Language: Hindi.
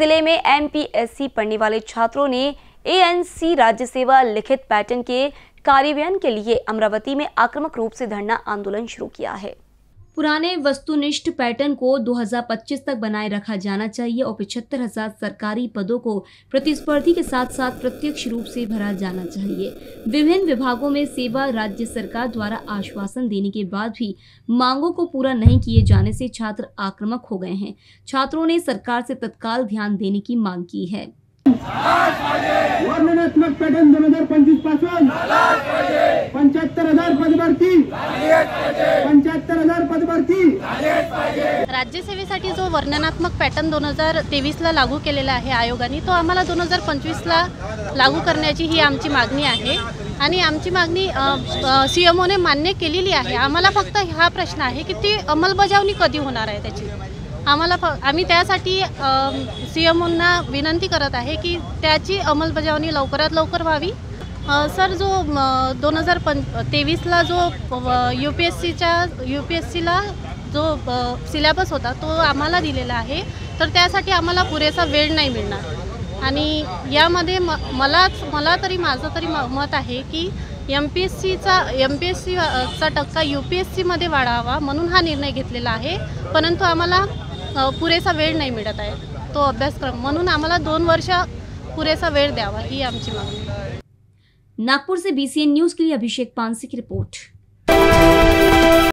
जिले में एमपीएससी पढ़ने वाले छात्रों ने ANC राज्य सेवा लिखित पैटर्न के कार्यान्वयन के लिए अमरावती में आक्रामक रूप से धरना आंदोलन शुरू किया है। पुराने वस्तुनिष्ठ पैटर्न को 2025 तक बनाए रखा जाना चाहिए और 75,000 सरकारी पदों को प्रतिस्पर्धी के साथ साथ प्रत्यक्ष रूप से भरा जाना चाहिए। विभिन्न विभागों में सेवा राज्य सरकार द्वारा आश्वासन देने के बाद भी मांगों को पूरा नहीं किए जाने से छात्र आक्रामक हो गए हैं। छात्रों ने सरकार से तत्काल ध्यान देने की मांग की है। वर्णनात्मक पैटर्न 2025 पासून 75,000 पद भरती, 75,000 पद भरती। राज्य सेवेसाठी जो वर्णनात्मक पॅटर्न 2023ला लागू केलेला आहे आयोगाने, तो आम्हाला 2025ला लागू करण्याची ही आमची मागणी आहे आणि आमची मागणी सीएमओने मान्य केलेली आहे। आम्हाला फक्त हा प्रश्न आहे की ती अंमलबजावणी कधी होणार आहे त्याची। आम्ही त्यासाठी सीएमओंना विनंती करत आहे की त्याची अंमलबजावणी लवकरात लवकर व्हावी। सर, जो 2023ला जो यूपीएससीला जो सिलेबस होता तो आम्हाला दिलेला आहे, तर त्यासाठी आम्हाला पुरेसा वेळ नाही मिळणार। आणि यामध्ये मला तरी माझं तरी मत आहे की एमपीएससीचा टक्का यूपीएससीमध्ये वाढावा म्हणून हा निर्णय घेतलेला आहे, परंतु आम्हाला पुरेसा वेळ नाही मिळत आहे तो अभ्यासक्रम, म्हणून आम्हाला 2 वर्ष पुरेसा वेळ द्यावा ही आमची मागणी आहे। नागपुर से BCN न्यूज़ के लिए अभिषेक पांसिक की रिपोर्ट।